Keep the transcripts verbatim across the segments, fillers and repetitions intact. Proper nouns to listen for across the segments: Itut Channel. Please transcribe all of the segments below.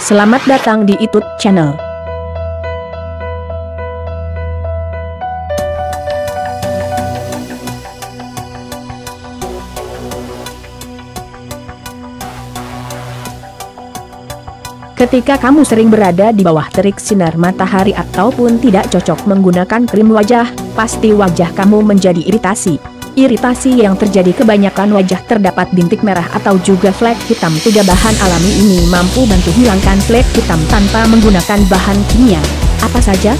Selamat datang di Itut Channel. Ketika kamu sering berada di bawah terik sinar matahari ataupun tidak cocok menggunakan krim wajah, pasti wajah kamu menjadi iritasi. Iritasi yang terjadi kebanyakan wajah terdapat bintik merah atau juga flek hitam. Tiga bahan alami ini mampu bantu hilangkan flek hitam tanpa menggunakan bahan kimia. Apa saja?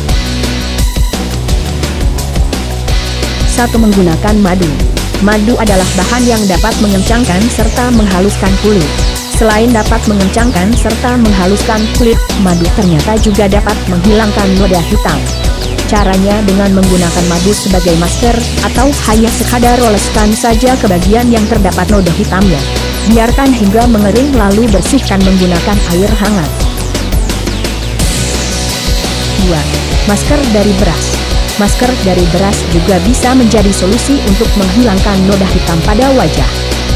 Satu, menggunakan madu. Madu adalah bahan yang dapat mengencangkan serta menghaluskan kulit. Selain dapat mengencangkan serta menghaluskan kulit, madu ternyata juga dapat menghilangkan noda hitam. Caranya dengan menggunakan madu sebagai masker, atau hanya sekadar oleskan saja ke bagian yang terdapat noda hitamnya. Biarkan hingga mengering lalu bersihkan menggunakan air hangat. dua. Masker dari beras. Masker dari beras juga bisa menjadi solusi untuk menghilangkan noda hitam pada wajah.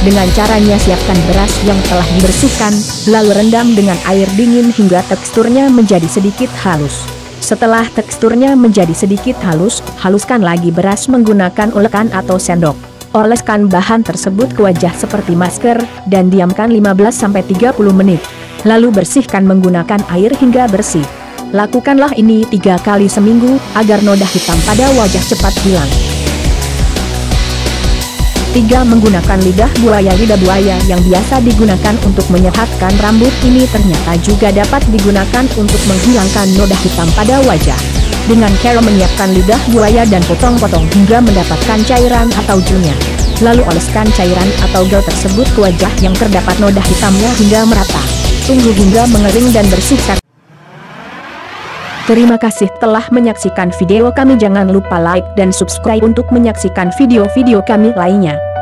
Dengan caranya, siapkan beras yang telah dibersihkan, lalu rendam dengan air dingin hingga teksturnya menjadi sedikit halus. Setelah teksturnya menjadi sedikit halus, haluskan lagi beras menggunakan ulekan atau sendok. Oleskan bahan tersebut ke wajah seperti masker, dan diamkan lima belas sampai tiga puluh menit. Lalu bersihkan menggunakan air hingga bersih. Lakukanlah ini tiga kali seminggu, agar noda hitam pada wajah cepat hilang. tiga. Menggunakan lidah buaya. Lidah buaya yang biasa digunakan untuk menyehatkan rambut ini ternyata juga dapat digunakan untuk menghilangkan noda hitam pada wajah. Dengan cara menyiapkan lidah buaya dan potong-potong hingga mendapatkan cairan atau gelnya. Lalu oleskan cairan atau gel tersebut ke wajah yang terdapat noda hitamnya hingga merata. Tunggu hingga mengering dan bersihkan. Terima kasih telah menyaksikan video kami. Jangan lupa like dan subscribe untuk menyaksikan video-video kami lainnya.